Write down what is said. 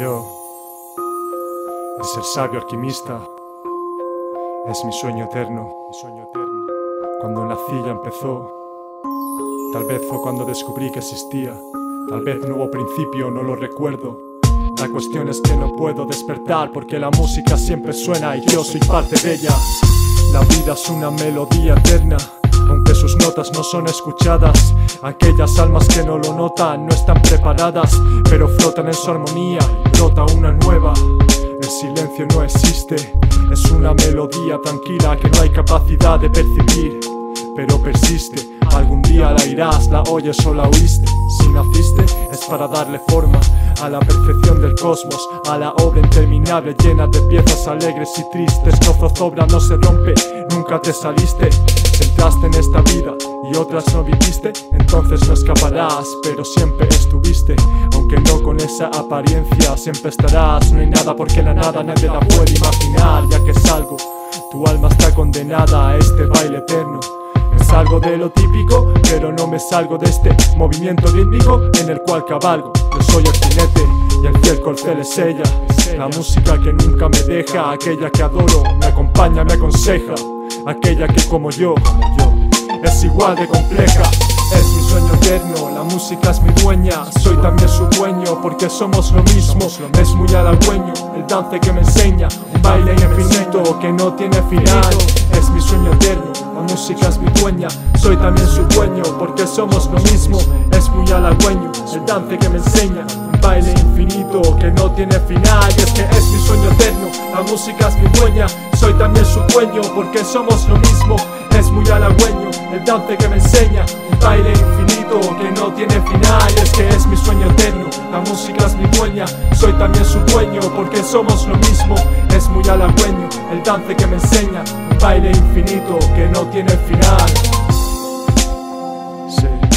yo. Es el sabio alquimista. Es mi sueño eterno. Cuando nací ya empezó. Tal vez fue cuando descubrí que existía. Tal vez no hubo principio, no lo recuerdo. La cuestión es que no puedo despertar, porque la música siempre suena y yo soy parte de ella. La vida es una melodía eterna, aunque sus notas no son escuchadas. Aquellas almas que no lo notan no están preparadas, pero flotan en su armonía y brota una nueva. El silencio no existe, es una melodía tranquila que no hay capacidad de percibir, pero persiste. Algún día la irás, la oyes o la oíste. Si naciste es para darle forma a la perfección del cosmos, a la obra interminable llena de piezas alegres y tristes. No zozobra, no se rompe, nunca te saliste. Entraste en esta vida y otras no viviste, entonces no escaparás, pero siempre estuviste. Aunque no con esa apariencia, siempre estarás. No hay nada porque la nada nadie la puede imaginar, ya que es algo. Tu alma está condenada a este baile eterno. Salgo de lo típico, pero no me salgo de este movimiento rítmico en el cual cabalgo. Yo soy el jinete y el fiel corcel es ella. La música que nunca me deja, aquella que adoro, me acompaña, me aconseja. Aquella que como yo, es igual de compleja. Es mi sueño eterno, la música es mi dueña. Soy también su dueño, porque somos lo mismo. Es muy halagüeño el dance que me enseña, un baile infinito que no tiene final. Es mi sueño eterno, la música es mi dueña. Soy también su dueño, porque somos lo mismo. Es muy halagüeño el dance que me enseña, un baile infinito que no tiene final. Y es que es mi sueño eterno, la música es mi dueña. Soy también su dueño, porque somos lo mismo. Es muy halagüeño el dance que me enseña, un baile infinito que no tiene final. Es que es mi sueño eterno, la música es mi dueña. Soy también su dueño, porque somos lo mismo. Es muy halagüeño el dance que me enseña, un baile infinito que no tiene final. Sí.